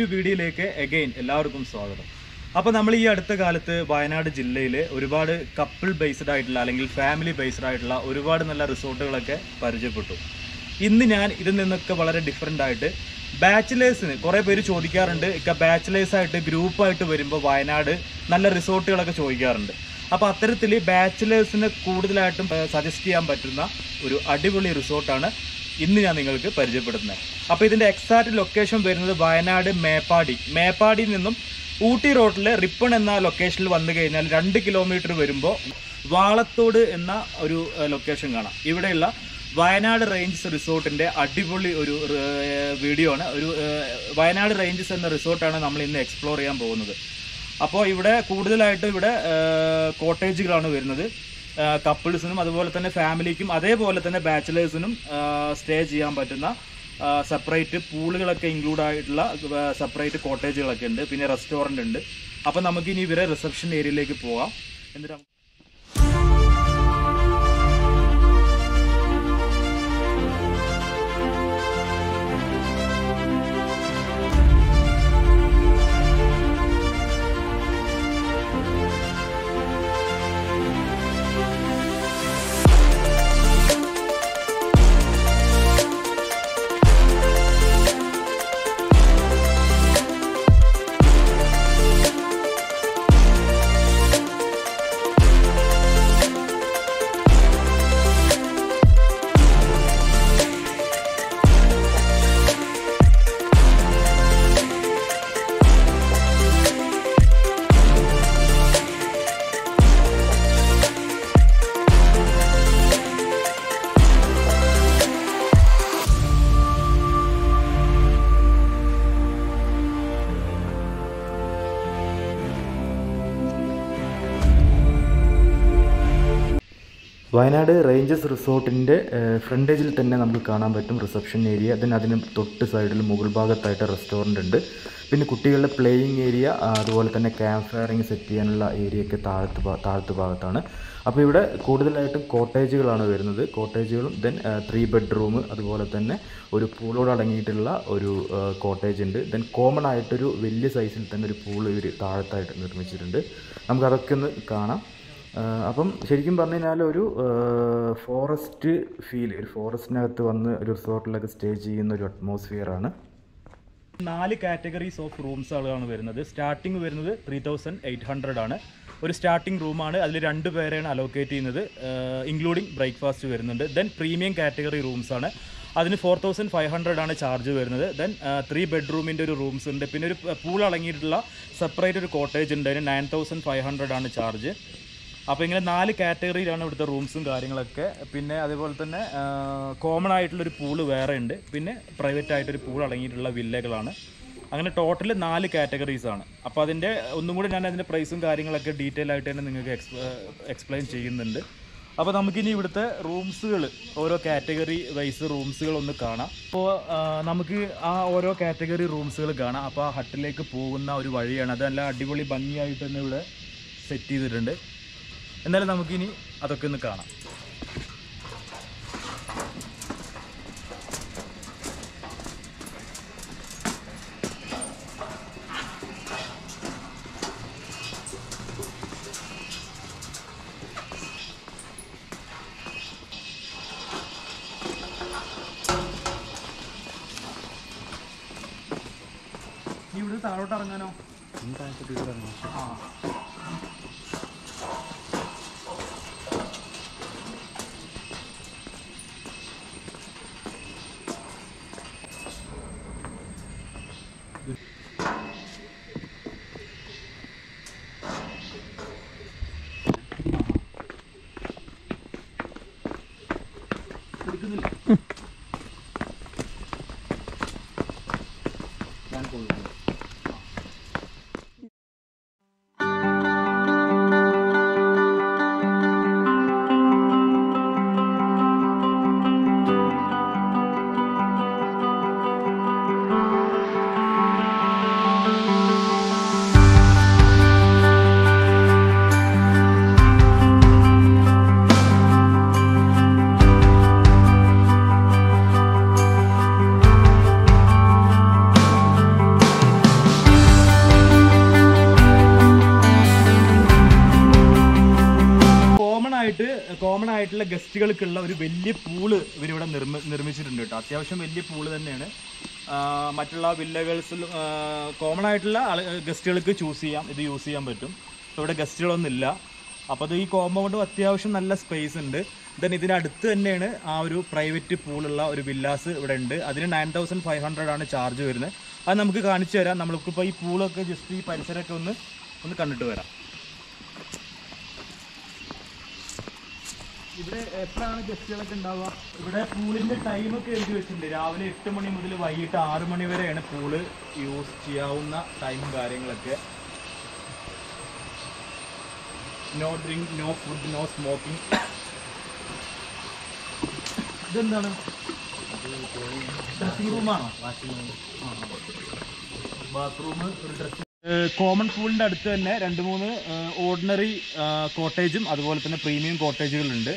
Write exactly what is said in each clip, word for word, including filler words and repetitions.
പുതിയൊരു വീഡിയോയിലേക്ക് അഗൈൻ എല്ലാവർക്കും സ്വാഗതം. അപ്പോൾ നമ്മൾ ഈ അടുത്ത കാലത്ത് വയനാട് ജില്ലയിൽ ഒരുപാട് കപ്പിൾ ബേസ്ഡ് ആയിട്ടുള്ള അല്ലെങ്കിൽ ഫാമിലി ബേസ്ഡ് ആയിട്ടുള്ള ഒരുപാട് നല്ല റിസോർട്ടുകളൊക്കെ പരിചയപ്പെട്ടു. ഇന്ന് ഞാൻ ഇതിൽ നിന്നൊക്കെ വളരെ ഡിഫറെൻ്റ് ആയിട്ട് ബാച്ചിലേഴ്സിന് കുറേ പേര് ചോദിക്കാറുണ്ട്, ഇക്ക ബാച്ചിലേഴ്സായിട്ട് ഗ്രൂപ്പായിട്ട് വരുമ്പോൾ വയനാട് നല്ല റിസോർട്ടുകളൊക്കെ ചോദിക്കാറുണ്ട്. അപ്പോൾ അത്തരത്തിൽ ബാച്ചിലേഴ്സിന് കൂടുതലായിട്ടും സജസ്റ്റ് ചെയ്യാൻ പറ്റുന്ന ഒരു അടിപൊളി റിസോർട്ടാണ് ഇന്ന് ഞാൻ നിങ്ങൾക്ക് പരിചയപ്പെടുത്തുന്നത്. അപ്പോൾ ഇതിൻ്റെ എക്സാക്റ്റ് ലൊക്കേഷൻ വരുന്നത് വയനാട് മേപ്പാടി മേപ്പാടിയിൽ നിന്നും ഊട്ടി റോഡിലെ റിപ്പൺ എന്ന ലൊക്കേഷനിൽ വന്നു കഴിഞ്ഞാൽ രണ്ട് കിലോമീറ്റർ വരുമ്പോൾ വാളത്തോട് എന്ന ഒരു ലൊക്കേഷൻ കാണാം. ഇവിടെയുള്ള വയനാട് റേഞ്ചസ് റിസോർട്ടിൻ്റെ അടിപൊളി ഒരു വീഡിയോ ആണ്. ഒരു വയനാട് റേഞ്ചസ് എന്ന റിസോർട്ടാണ് നമ്മൾ ഇന്ന് എക്സ്പ്ലോർ ചെയ്യാൻ പോകുന്നത്. അപ്പോൾ ഇവിടെ കൂടുതലായിട്ട് ഇവിടെ കോട്ടേജുകളാണ് വരുന്നത്. കപ്പിൾസിനും അതുപോലെ തന്നെ ഫാമിലിക്കും അതേപോലെ തന്നെ ബാച്ചിലേഴ്സിനും സ്റ്റേ ചെയ്യാൻ പറ്റുന്ന സെപ്പറേറ്റ് പൂളുകളൊക്കെ ഇൻക്ലൂഡ് ആയിട്ടുള്ള സെപ്പറേറ്റ് കോട്ടേജുകളൊക്കെ ഉണ്ട്. പിന്നെ റെസ്റ്റോറൻ്റ് ഉണ്ട്. അപ്പോൾ നമുക്കിനി ഇവരെ റിസപ്ഷൻ ഏരിയയിലേക്ക് പോകാം. എന്നിട്ട് വയനാട് റേഞ്ചസ് റിസോർട്ടിൻ്റെ ഫ്രണ്ടേജിൽ തന്നെ നമുക്ക് കാണാൻ പറ്റും റിസപ്ഷൻ ഏരിയ. ദെൻ അതിന് തൊട്ട് സൈഡിൽ മുകൾ ഭാഗത്തായിട്ട് റെസ്റ്റോറൻ്റ് ഉണ്ട്. പിന്നെ കുട്ടികളുടെ പ്ലേയിങ് ഏരിയ, അതുപോലെ തന്നെ ക്യാമ്പ് ഫയറിങ് സെറ്റ് ചെയ്യാനുള്ള ഏരിയയൊക്കെ താഴത്ത് താഴത്ത് ഭാഗത്താണ്. അപ്പോൾ ഇവിടെ കൂടുതലായിട്ടും കോട്ടേജുകളാണ് വരുന്നത്. കോട്ടേജുകളും ദെൻ ത്രീ ബെഡ്റൂം, അതുപോലെ തന്നെ ഒരു പൂളോട് അടങ്ങിയിട്ടുള്ള ഒരു കോട്ടേജ് ഉണ്ട്. ദെൻ കോമൺ ആയിട്ടൊരു വലിയ സൈസിൽ തന്നെ ഒരു പൂൾ ഇവർ താഴത്തായിട്ട് നിർമ്മിച്ചിട്ടുണ്ട്. നമുക്കതൊക്കെ ഒന്ന് കാണാം. അപ്പം ശരിക്കും പറഞ്ഞു കഴിഞ്ഞാൽ ഒരു ഫോറസ്റ്റ് ഫീൽ, ഒരു ഫോറസ്റ്റിനകത്ത് വന്ന് ഒരു റിസോർട്ടിലൊക്കെ സ്റ്റേ ചെയ്യുന്ന ഒരു അറ്റ്മോസ്ഫിയർ ആണ്. നാല് കാറ്റഗറീസ് ഓഫ് റൂംസുകളാണ് വരുന്നത്. സ്റ്റാർട്ടിങ് വരുന്നത് ത്രീ തൗസൻഡ് എയ്റ്റ് ഹൺഡ്രഡ് ആണ്. ഒരു സ്റ്റാർട്ടിംഗ് റൂമാണ്. അതിൽ രണ്ട് പേരെയാണ് അലോക്കേറ്റ് ചെയ്യുന്നത്, ഇൻക്ലൂഡിങ് ബ്രേക്ക്ഫാസ്റ്റ് വരുന്നുണ്ട്. ദെൻ പ്രീമിയം കാറ്റഗറി റൂംസാണ്. അതിന് ഫോർ തൗസൻഡ് ഫൈവ് ഹൺഡ്രഡ് ആണ് ചാർജ് വരുന്നത്. ദെൻ ത്രീ ബെഡ്റൂമിൻ്റെ ഒരു റൂംസ് ഉണ്ട്. പിന്നെ ഒരു പൂൾ അടങ്ങിയിട്ടുള്ള സെപ്പറേറ്റ് ഒരു കോട്ടേജ് ഉണ്ട്. അതിന് നയൻ തൗസൻഡ് ഫൈവ് ഹൺഡ്രഡ് ആണ് ചാർജ്. അപ്പോൾ ഇങ്ങനെ നാല് കാറ്റഗറിയിലാണ് ഇവിടുത്തെ റൂംസും കാര്യങ്ങളൊക്കെ. പിന്നെ അതേപോലെ തന്നെ കോമൺ ആയിട്ടുള്ളൊരു പൂള് വേറെ ഉണ്ട്. പിന്നെ പ്രൈവറ്റ് ആയിട്ടൊരു പൂൾ അടങ്ങിയിട്ടുള്ള വില്ലകളാണ്. അങ്ങനെ ടോട്ടൽ നാല് കാറ്റഗറീസാണ്. അപ്പോൾ അതിൻ്റെ ഒന്നും കൂടി ഞാൻ അതിൻ്റെ പ്രൈസും കാര്യങ്ങളൊക്കെ ഡീറ്റെയിൽ ആയിട്ട് തന്നെ നിങ്ങൾക്ക് എക്സ്പ്ലെയിൻ ചെയ്യുന്നുണ്ട്. അപ്പോൾ നമുക്കിനി ഇവിടുത്തെ റൂംസുകൾ ഓരോ കാറ്റഗറി വൈസ് റൂംസുകളൊന്ന് കാണാം. അപ്പോൾ നമുക്ക് ആ ഓരോ കാറ്റഗറി റൂംസുകൾ കാണാം. അപ്പോൾ ആ ഹട്ടിലേക്ക് പോകുന്ന ഒരു വഴിയാണ്. അതെല്ലാം അടിപൊളി ഭംഗിയായിട്ട് തന്നെ ഇവിടെ സെറ്റ് ചെയ്തിട്ടുണ്ട്. എന്നാലും നമുക്കിനി അതൊക്കെ ഒന്ന് കാണാം. ഇവിടെ താഴോട്ട് ഇറങ്ങാനോ? താഴോട്ട് ഇറങ്ങാം. ആ ആയിട്ടുള്ള ഗസ്റ്റുകൾക്കുള്ള ഒരു വലിയ പൂള് ഇവരിവിടെ നിർമ്മിച്ചിട്ടുണ്ട് കേട്ടോ. അത്യാവശ്യം വലിയ പൂള് തന്നെയാണ്. മറ്റുള്ള വില്ലകൾസിൽ കോമൺ ആയിട്ടുള്ള ഗസ്റ്റുകൾക്ക് ചൂസ് ചെയ്യാം, ഇത് യൂസ് ചെയ്യാൻ പറ്റും. ഇവിടെ ഗസ്റ്റുകളൊന്നുമില്ല. അപ്പോൾ അത് ഈ കോമ്പൗണ്ടും അത്യാവശ്യം നല്ല സ്പേസ് ഉണ്ട്. ദെൻ ഇതിനടുത്ത് തന്നെയാണ് ആ ഒരു പ്രൈവറ്റ് പൂളുള്ള ഒരു വില്ലാസ് ഇവിടെ ഉണ്ട്. അതിന് നയൻ തൗസൻഡ് ഫൈവ് ഹൺഡ്രഡ് ആണ് ചാർജ് വരുന്നത്. അത് നമുക്ക് കാണിച്ചു തരാം. നമ്മൾക്കിപ്പോൾ ഈ പൂളൊക്കെ ജസ്റ്റ് ഈ പരിസരമൊക്കെ ഒന്ന് ഒന്ന് കണ്ടിട്ട് വരാം. ഇവിടെ എപ്പോഴാണ് ഗസ്റ്റുകളൊക്കെ ഉണ്ടാവുക? ഇവിടെ പൂളിൻ്റെ ടൈമൊക്കെ എഴുതി വെച്ചിട്ടുണ്ട്. രാവിലെ എട്ട് മണി മുതൽ വൈകിട്ട് ആറ് മണി വരെയാണ് പൂള് യൂസ് ചെയ്യാവുന്ന ടൈമും കാര്യങ്ങളൊക്കെ. No drink, no food, no smoking. ഇതെന്താണ്? ഡ്രസ്സിംഗ് റൂമാണോ? ബാത്റൂം, ഒരു ഡ്രസ്സിംഗ്. കോമൺ പൂളിൻ്റെ അടുത്ത് തന്നെ രണ്ട് മൂന്ന് ഓർഡിനറി കോട്ടേജും അതുപോലെ തന്നെ പ്രീമിയം കോട്ടേജുകളുണ്ട്.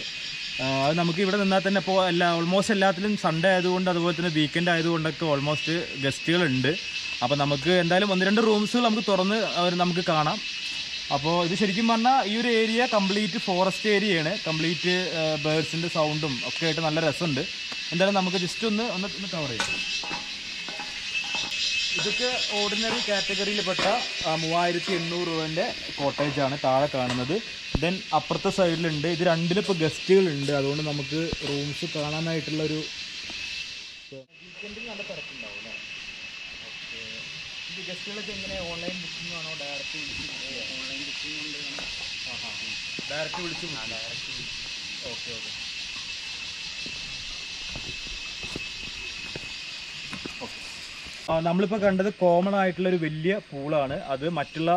അത് നമുക്ക് ഇവിടെ നിന്നാൽ തന്നെ ഇപ്പോൾ എല്ലാ ഓൾമോസ്റ്റ് എല്ലാത്തിലും സൺഡേ ആയതുകൊണ്ട് അതുപോലെ തന്നെ വീക്കെൻഡ് ആയതുകൊണ്ടൊക്കെ ഓൾമോസ്റ്റ് ഗസ്റ്റുകളുണ്ട്. അപ്പോൾ നമുക്ക് എന്തായാലും ഒന്ന് രണ്ട് റൂംസുകൾ നമുക്ക് തുറന്ന് നമുക്ക് കാണാം. അപ്പോൾ ഇത് ശരിക്കും പറഞ്ഞാൽ ഈ ഒരു ഏരിയ കംപ്ലീറ്റ് ഫോറസ്റ്റ് ഏരിയയാണ്. കംപ്ലീറ്റ് ബേർഡ്സിൻ്റെ സൗണ്ടും ഒക്കെ ആയിട്ട് നല്ല രസമുണ്ട്. എന്തായാലും നമുക്ക് ജസ്റ്റ് ഒന്ന് ഒന്ന് കവർ ചെയ്യാം. ഇതൊക്കെ ഓർഡിനറി കാറ്റഗറിയിൽപ്പെട്ട മൂവായിരത്തി എണ്ണൂറ് രൂപേൻ്റെ കോട്ടേജാണ് താഴെ കാണുന്നത്. ദെൻ അപ്പുറത്തെ സൈഡിലുണ്ട്. ഇത് രണ്ടിലിപ്പോൾ ഗസ്റ്റുകളുണ്ട്. അതുകൊണ്ട് നമുക്ക് റൂംസ് കാണാനായിട്ടുള്ളൊരു വീക്കെൻഡിൽ നല്ല തിരക്കുണ്ടാവും അല്ലേ? ഓക്കെ. ഇത് ഗസ്റ്റുകളൊക്കെ എങ്ങനെ, ഓൺലൈൻ ബുക്കിംഗ് ആണോ ഡയറക്റ്റ് വിളിച്ച്? ഓൺലൈൻ ബുക്കിംഗ് ഉണ്ട്. ആ ഹാ, ഡയറക്റ്റ് വിളിച്ച് ഡയറക്റ്റ് വിളിച്ച് ഓക്കെ ഓക്കെ നമ്മളിപ്പോൾ കണ്ടത് കോമൺ ആയിട്ടുള്ളൊരു വലിയ പൂളാണ്. അത് മറ്റുള്ള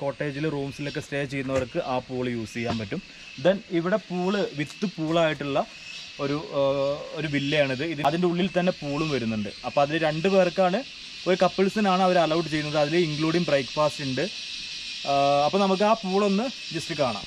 കോട്ടേജിൽ റൂംസിലൊക്കെ സ്റ്റേ ചെയ്യുന്നവർക്ക് ആ പൂള് യൂസ് ചെയ്യാൻ പറ്റും. ദെൻ ഇവിടെ പൂള് വിത്ത് പൂളായിട്ടുള്ള ഒരു ഒരു വില്ലയാണിത്. ഇത് അതിൻ്റെ ഉള്ളിൽ തന്നെ പൂളും വരുന്നുണ്ട്. അപ്പോൾ അതിൽ രണ്ട് പേർക്കാണ്, ഒരു കപ്പിൾസിനാണ് അവർ അലൗഡ് ചെയ്യുന്നത്. അതിൽ ഇൻക്ലൂഡിങ് ബ്രേക്ക്ഫാസ്റ്റ് ഉണ്ട്. അപ്പോൾ നമുക്ക് ആ പൂളൊന്ന് ജസ്റ്റ് കാണാം.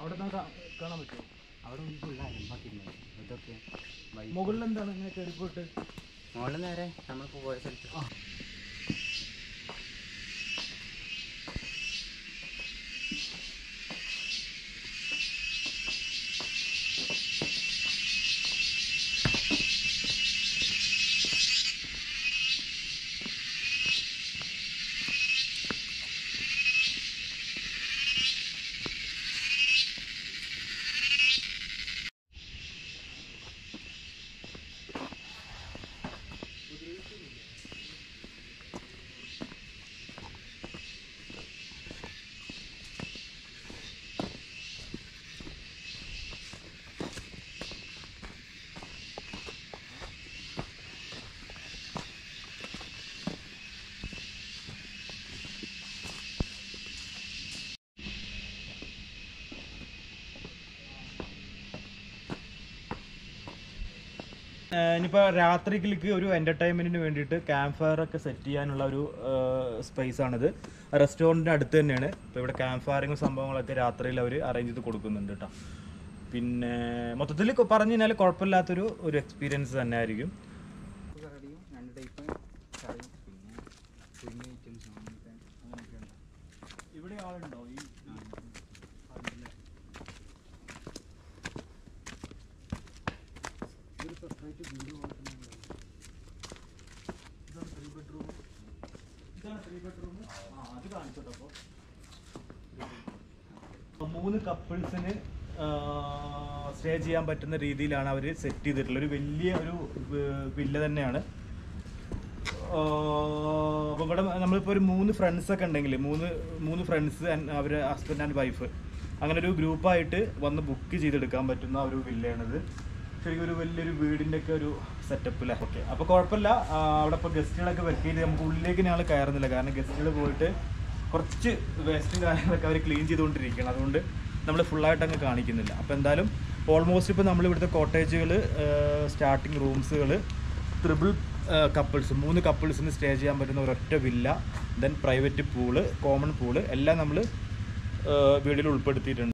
അവിടെ കാണാൻ പറ്റുമോ? അവിടെ ഇതൊക്കെ മുകളിൽ എന്താണ് ഇങ്ങനെ കയറിപ്പോയിട്ട്? മുകളിൽ നേരെ നമ്മൾ പോയ സ്ഥലത്ത് ഇനിയിപ്പോൾ രാത്രിയിലേക്ക് ഒരു എൻ്റർടൈൻമെൻറ്റിന് വേണ്ടിയിട്ട് ക്യാമ്പ് ഫയറൊക്കെ സെറ്റ് ചെയ്യാനുള്ള ഒരു സ്പേസാണിത്. റെസ്റ്റോറൻറ്റിൻ്റെ അടുത്ത് തന്നെയാണ്. ഇപ്പോൾ ഇവിടെ ക്യാമ്പ് ഫയറിങ്ങും സംഭവങ്ങളൊക്കെ രാത്രിയിൽ അവർ അറേഞ്ച് ചെയ്ത് കൊടുക്കുന്നുണ്ട് കേട്ടോ. പിന്നെ മൊത്തത്തിൽ പറഞ്ഞു കഴിഞ്ഞാൽ കുഴപ്പമില്ലാത്തൊരു ഒരു എക്സ്പീരിയൻസ് തന്നെ ആയിരിക്കും. ഇവിടെ ആളുണ്ടോ? ഈ മൂന്ന് കപ്പിൾസിന് സ്റ്റേ ചെയ്യാൻ പറ്റുന്ന രീതിയിലാണ് അവർ സെറ്റ് ചെയ്തിട്ടുള്ളത്. ഒരു വലിയ ഒരു വില്ല തന്നെയാണ്. അപ്പോൾ ഇവിടെ നമ്മളിപ്പോൾ ഒരു മൂന്ന് ഫ്രണ്ട്സൊക്കെ ഉണ്ടെങ്കിൽ മൂന്ന് മൂന്ന് ഫ്രണ്ട്സ് അവർ ഹസ്ബൻഡ് ആൻഡ് വൈഫ് അങ്ങനെ ഒരു ഗ്രൂപ്പായിട്ട് വന്ന് ബുക്ക് ചെയ്തെടുക്കാൻ പറ്റുന്ന ഒരു വില്ലയാണിത്. ശരിക്കും ഒരു വലിയൊരു വീടിൻ്റെ ഒക്കെ ഒരു സെറ്റപ്പില്ല. ഓക്കെ, അപ്പോൾ കുഴപ്പമില്ല. അവിടെ ഇപ്പോൾ ഗസ്റ്റുകളൊക്കെ വർക്ക് ചെയ്ത് നമുക്ക് ഉള്ളിലേക്ക് ഞങ്ങൾ കയറുന്നില്ല, കാരണം ഗസ്റ്റുകൾ പോയിട്ട് കുറച്ച് വേസ്റ്റും കാര്യങ്ങളൊക്കെ അവർ ക്ലീൻ ചെയ്തുകൊണ്ടിരിക്കുകയാണ്. അതുകൊണ്ട് നമ്മൾ ഫുള്ളായിട്ട് അങ്ങ് കാണിക്കുന്നില്ല. അപ്പോൾ എന്തായാലും ഓൾമോസ്റ്റ് ഇപ്പോൾ നമ്മളിവിടുത്തെ കോട്ടേജുകൾ സ്റ്റാർട്ടിങ് റൂംസുകൾ ട്രിപ്പിൾ കപ്പിൾസ് മൂന്ന് കപ്പിൾസിന് സ്റ്റേ ചെയ്യാൻ പറ്റുന്ന ഒരൊറ്റ villa, then private pool, common pool എല്ലാം നമ്മൾ വീടിൽ ഉൾപ്പെടുത്തിയിട്ടുണ്ട്.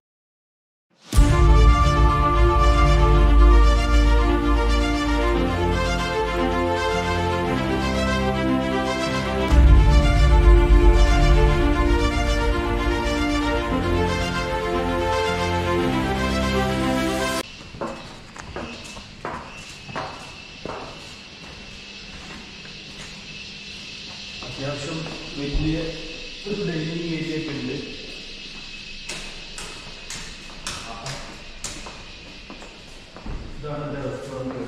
അത്യാവശ്യം വലിയ ഒരു ഡൈനിങ് ഏരിയ ഒക്കെ ഉണ്ട്. ഇതാണ് എൻ്റെ റെസ്റ്റോറൻറ്റ്.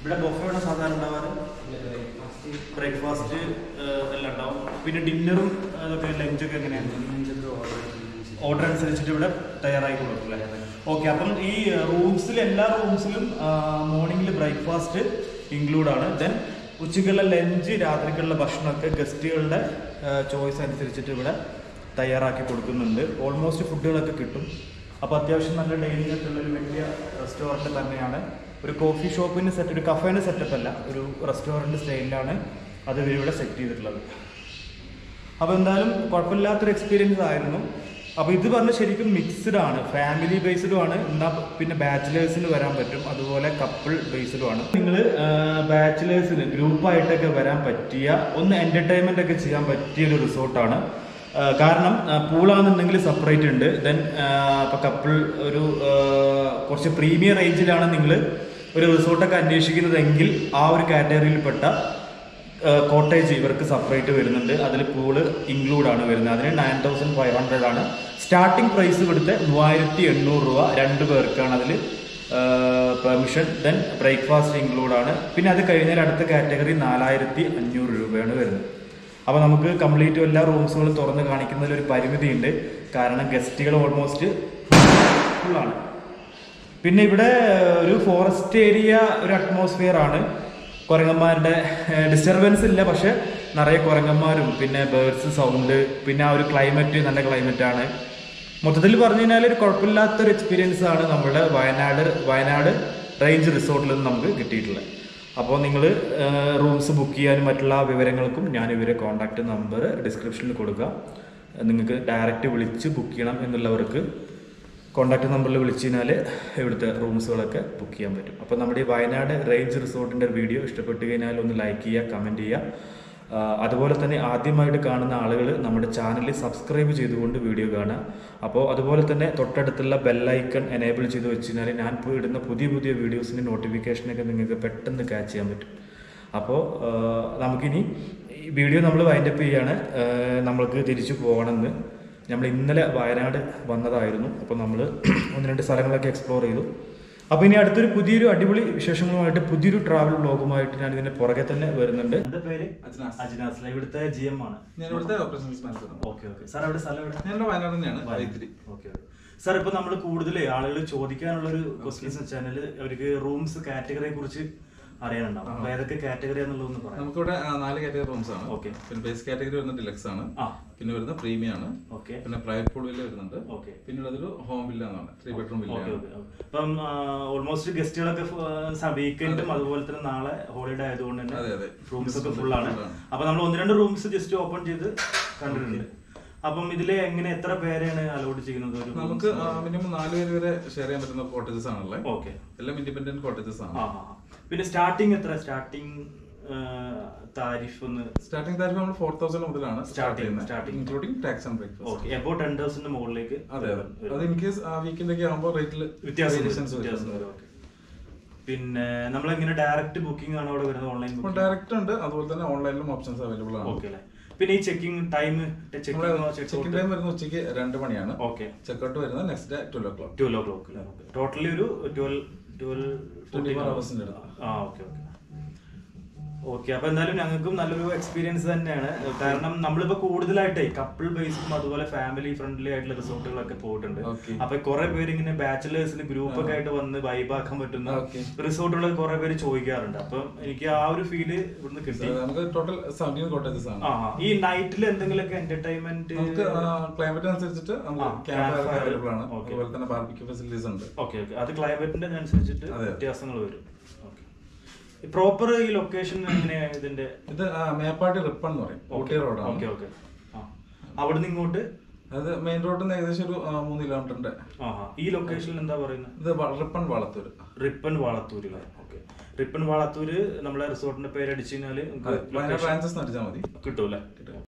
ഇവിടെ ബൊഫയാണ് സാധാരണ ഉണ്ടാവാറ്. ബ്രേക്ക്ഫാസ്റ്റ് എല്ലാം ഉണ്ടാവും. പിന്നെ ഡിന്നറും അതൊക്കെ ലഞ്ചൊക്കെ എങ്ങനെയാണ്? ഓർഡർ അനുസരിച്ചിട്ട് ഇവിടെ തയ്യാറാക്കി കൊടുക്കില്ല. ഓക്കെ, അപ്പം ഈ റൂംസിൽ എല്ലാ റൂംസിലും മോർണിംഗിൽ ബ്രേക്ക്ഫാസ്റ്റ് ഇൻക്ലൂഡാണ്. ദെൻ ഉച്ചയ്ക്കുള്ള ലഞ്ച്, രാത്രിക്കുള്ള ഭക്ഷണമൊക്കെ ഗസ്റ്റുകളുടെ ചോയ്സ് അനുസരിച്ചിട്ട് ഇവിടെ തയ്യാറാക്കി കൊടുക്കുന്നുണ്ട്. ഓൾമോസ്റ്റ് ഫുഡുകളൊക്കെ കിട്ടും. അപ്പോൾ അത്യാവശ്യം നല്ല ഡെയിലി ആയിട്ടുള്ളൊരു വലിയ റെസ്റ്റോറൻറ്റ് തന്നെയാണ്. ഒരു കോഫി ഷോപ്പിൻ്റെ സെറ്റ്, ഒരു കഫേൻ്റെ സെറ്റപ്പല്ല, ഒരു റെസ്റ്റോറൻറ്റ് സ്റ്റൈലിലാണ് അത് ഇവരിവിടെ സെറ്റ് ചെയ്തിട്ടുള്ളത്. അപ്പോൾ എന്തായാലും കുഴപ്പമില്ലാത്തൊരു എക്സ്പീരിയൻസ് ആയിരുന്നു. അപ്പോൾ ഇത് പറഞ്ഞ് ശരിക്കും മിക്സ്ഡ് ആണ്, ഫാമിലി ബേസ്ഡും ആണ്. എന്നാൽ പിന്നെ ബാച്ചിലേഴ്സിന് വരാൻ പറ്റും, അതുപോലെ കപ്പിൾ ബേസ്ഡും ആണ്. നിങ്ങൾ ബാച്ചിലേഴ്സിന് ഗ്രൂപ്പായിട്ടൊക്കെ വരാൻ പറ്റിയ ഒന്ന് എൻ്റർടൈൻമെൻ്റ് ഒക്കെ ചെയ്യാൻ പറ്റിയൊരു റിസോർട്ടാണ്. കാരണം പൂളാണെന്നുണ്ടെങ്കിൽ സെപ്പറേറ്റ് ഉണ്ട്. ദെൻ ഇപ്പോൾ കപ്പിൾ ഒരു കുറച്ച് പ്രീമിയം റേഞ്ചിലാണ് നിങ്ങൾ ഒരു റിസോർട്ടൊക്കെ അന്വേഷിക്കുന്നതെങ്കിൽ ആ ഒരു കാറ്റഗറിയിൽപ്പെട്ട കോട്ടേജ് ഇവർക്ക് സെപ്പറേറ്റ് വരുന്നുണ്ട്. അതിൽ പൂള് ഇൻക്ലൂഡാണ് വരുന്നത്. അതിന് നയൻ തൗസൻഡ് ഫൈവ് ഹൺഡ്രഡ് ആണ് സ്റ്റാർട്ടിംഗ് പ്രൈസ്. ഇവിടുത്തെ മൂവായിരത്തി എണ്ണൂറ് രൂപ രണ്ട് പേർക്കാണ് അതിൽ പെർമിഷൻ. Then breakfast ഇൻക്ലൂഡാണ്. പിന്നെ അത് കഴിഞ്ഞാൽ അടുത്ത കാറ്റഗറി നാലായിരത്തി അഞ്ഞൂറ് രൂപയാണ് വരുന്നത്. അപ്പോൾ നമുക്ക് കംപ്ലീറ്റ് എല്ലാ റൂംസുകളും തുറന്ന് കാണിക്കുന്നതിൽ ഒരു പരിമിതിയുണ്ട്, കാരണം ഗസ്റ്റുകൾ ഓൾമോസ്റ്റ് ഫുള്ളാണ്. പിന്നെ ഇവിടെ ഒരു ഫോറസ്റ്റ് ഏരിയ ഒരു അറ്റ്മോസ്ഫിയർ ആണ്. കുരങ്ങന്മാരുടെ ഡിസ്റ്റർബൻസ് ഇല്ല, പക്ഷെ നിറയെ കുരങ്ങന്മാരും പിന്നെ ബേർഡ്സ് സൗണ്ട്, പിന്നെ ആ ഒരു ക്ലൈമറ്റ് നല്ല ക്ലൈമറ്റാണ്. മൊത്തത്തിൽ പറഞ്ഞു കഴിഞ്ഞാൽ ഒരു കുഴപ്പമില്ലാത്തൊരു എക്സ്പീരിയൻസ് ആണ് നമ്മുടെ വയനാട് വയനാട് റേഞ്ച് റിസോർട്ടിൽ നിന്ന് നമുക്ക് കിട്ടിയിട്ടുള്ളത്. അപ്പോൾ നിങ്ങൾ റൂംസ് ബുക്ക് ചെയ്യാനും മറ്റുള്ള വിവരങ്ങൾക്കും ഞാൻ ഇവരെ കോൺടാക്റ്റ് നമ്പർ ഡിസ്ക്രിപ്ഷനിൽ കൊടുക്കാം. നിങ്ങൾക്ക് ഡയറക്റ്റ് വിളിച്ച് ബുക്ക് ചെയ്യണം എന്നുള്ളവർക്ക് കോൺടാക്ട് നമ്പറിൽ വിളിച്ചു കഴിഞ്ഞാൽ ഇവിടുത്തെ റൂംസുകളൊക്കെ ബുക്ക് ചെയ്യാൻ പറ്റും. അപ്പോൾ നമ്മുടെ ഈ വയനാട് റേഞ്ച് റിസോർട്ടിൻ്റെ വീഡിയോ ഇഷ്ടപ്പെട്ടു കഴിഞ്ഞാൽ ഒന്ന് ലൈക്ക് ചെയ്യുക, കമൻറ്റ് ചെയ്യുക. അതുപോലെ തന്നെ ആദ്യമായിട്ട് കാണുന്ന ആളുകൾ നമ്മുടെ ചാനൽ സബ്സ്ക്രൈബ് ചെയ്തുകൊണ്ട് വീഡിയോ കാണുക. അപ്പോൾ അതുപോലെ തന്നെ തൊട്ടടുത്തുള്ള ബെല്ലൈക്കൺ എനേബിൾ ചെയ്ത് വെച്ച് കഴിഞ്ഞാൽ ഞാൻ ഇടുന്ന പുതിയ പുതിയ വീഡിയോസിൻ്റെ നോട്ടിഫിക്കേഷനൊക്കെ നിങ്ങൾക്ക് പെട്ടെന്ന് ക്യാച്ച് ചെയ്യാൻ പറ്റും. അപ്പോൾ നമുക്കിനി ഈ വീഡിയോ നമ്മൾ വൈൻഡപ്പ് ചെയ്യാണ്. നമ്മൾക്ക് തിരിച്ചു പോകണമെന്ന് നമ്മൾ ഇന്നലെ വയനാട് വന്നതായിരുന്നു. അപ്പോൾ നമ്മൾ ഒന്ന് രണ്ട് സ്ഥലങ്ങളൊക്കെ എക്സ്പ്ലോർ ചെയ്തു. അപ്പോൾ ഇനി അടുത്തൊരു പുതിയൊരു അടിപൊളി വിശേഷങ്ങളുമായിട്ട് പുതിയൊരു ട്രാവൽ ബ്ലോഗുമായിട്ട് ഞാൻ ഇതിന്റെ പുറകെ തന്നെ വരുന്നുണ്ട്. എന്റെ പേര് അജ്നാസ്, ഇവിടുത്തെ ജി എം ആണ്. ഞാൻ ഇവിടുത്തെ ഓപ്പറേഷൻസ് മാനേജർ ആണ്. ഓക്കെ ഓക്കെ സാർ, അവിടെ സ്ഥലം എവിടെ? ഞാൻ വയനാട് തന്നെയാണ്. ഓക്കെ സാർ, ഇപ്പോൾ നമ്മൾ കൂടുതൽ ആളുകൾ ചോദിക്കാനുള്ളൊരു ക്വസ്റ്റ്യൻസ് വെച്ചാൽ അവർക്ക് റൂംസ് കാറ്റഗറിയെ കുറിച്ച് അറിയാനുണ്ടാവും. അപ്പോൾ ഏതൊക്കെ കാറ്റഗറി എന്നുള്ളതെന്ന് പറയാം. നമുക്കിവിടെ നാല് കാറ്റഗറി റൂംസ് ആണ്. ഓക്കെ, ബേസ് കാറ്റഗറി വരുന്നത് ഡിലക്സ് ആണ്. പിന്നെ വരുന്ന പ്രീമിയം ആണ്, പിന്നെ പ്രൈവറ്റ് പൂൾ വില്ല വരുന്നുണ്ട്, പിന്നെ അതൊരു ഹോം വില്ല എന്നാണ്, ത്രീ ബെഡ്റൂം വില്ല. അപ്പം ഓൾമോസ്റ്റ് ഗസ്റ്റുകളൊക്കെ സമീപം അതുപോലെ തന്നെ നാളെ ഹോളിഡേ ആയതുകൊണ്ട് തന്നെ റൂംസ് ഒക്കെ ഫുൾ ആണ്. അപ്പൊ നമ്മൾ ഒന്ന് രണ്ട് റൂംസ് ജസ്റ്റ് ഓപ്പൺ ചെയ്ത് കണ്ടിട്ടുണ്ട്. അപ്പം ഇതിൽ എങ്ങനെ എത്ര പേരെയാണ് അലോട്ട് ചെയ്യുന്നത്? നമുക്ക് മിനിമം നാല് പേര് വരെ ഷെയർ ചെയ്യാൻ പറ്റുന്ന കോട്ടേജസ് ആണല്ലേ. ഓക്കെ, എല്ലാം ഇൻഡിപെൻഡന്റ് കോട്ടേജസ് ആണ്. പിന്നെ സ്റ്റാർട്ടിങ് എത്ര? സ്റ്റാർട്ടിങ് സ്റ്റാർട്ടിംഗ് താരിഫ് നമ്മൾ ഫോർ തൗസൻഡ് മുതലാണ് സ്റ്റാർട്ട് ചെയ്യുന്നത്, including tax and breakfast. Above ten തൗസൻഡിന്റെ മുകളിലേക്ക്. അതെ, അത് ഇൻ കേസ് വീക്കെൻഡ് ഒക്കെ ആകുമ്പോൾ റേറ്റിൽ വ്യത്യാസം വരും. പിന്നെ നമ്മൾ എങ്ങനെ ഡയറക്റ്റ് ബുക്കിംഗ് ആണ് അവിടെ വരുന്നത്? ഓൺലൈൻ ഡയറക്റ്റ് ഉണ്ട്, അതുപോലെ തന്നെ ഓൺലൈനിലും ഓപ്ഷൻസ് അവൈലബിൾ ആണ്. ഓക്കെ, പിന്നെ ഈ ചെക്കിംഗ് ടൈം ചെക്കിംഗ് ടൈം വരുന്ന ഉച്ചയ്ക്ക് രണ്ട് മണിയാണ്. ഓക്കെ, ചെക്കൗട്ട് വരുന്നത് next day twelve o'clock twelve o'clock totally ഒരു ട്വൽവ് ട്വൽവ് ട്വന്റി ഫോർ അവേഴ്സിൻ്റെ. ആ, ഓക്കെ ഓക്കെ ഓക്കെ. അപ്പൊ എന്തായാലും ഞങ്ങൾക്കും നല്ലൊരു എക്സ്പീരിയൻസ് തന്നെയാണ്. കാരണം നമ്മളിപ്പോ കൂടുതലായിട്ടേ കപ്പിൾ ബേസും അതുപോലെ ഫാമിലി ഫ്രണ്ട്ലി ആയിട്ടുള്ള റിസോർട്ടുകളൊക്കെ പോയിട്ടുണ്ട്. അപ്പൊ കുറെ പേര് ഇങ്ങനെ ബാച്ചിലേഴ്സിന് ഗ്രൂപ്പ് ഒക്കെ ആയിട്ട് വന്ന് വൈബാക്കാൻ പറ്റുന്ന റിസോർട്ടുകൾ കുറെ പേര് ചോദിക്കാറുണ്ട്. അപ്പൊ എനിക്ക് ആ ഒരു ഫീല് ഇവിടുന്ന് കിട്ടി. ടോട്ടൽ സെവൻറ്റീൻ കോട്ടേജസ് ആണ്. ആ, ഈ നൈറ്റിൽ എന്തെങ്കിലുമൊക്കെ എന്റർടൈൻമെന്റ് ക്ലൈമറ്റ് അനുസരിച്ചിട്ട് അത് ക്ലൈമറ്റിന്റെ അനുസരിച്ചിട്ട് വ്യത്യാസങ്ങൾ വരും. പ്രോപ്പർ ഈ ലൊക്കേഷൻ എങ്ങനെയാണ് ഇതിന്റെ? ഇത് മേപ്പാടി റിപ്പൺ എന്ന് പറയും, ഊട്ടി റോഡാണ്. Okay okay. അവിടെ നിന്ന് ഇങ്ങോട്ട് അത് മെയിൻ റോഡിൽ നിന്ന് ഏകദേശം ഒരു മൂന്ന് കിലോമീറ്ററിന്റെ. ഈ ലൊക്കേഷനിൽ എന്താ പറയുന്നത്? ഇത് റിപ്പൺ വളത്തൂര്. റിപ്പൺ വളത്തൂരിലെ. ഓക്കെ, റിപ്പൺ വളത്തൂര് നമ്മളെ റിസോർട്ടിന്റെ പേര് അടിച്ചു കഴിഞ്ഞാൽ വയനാട് റാഞ്ചസ് അടിച്ചാൽ മതി, കിട്ടൂല.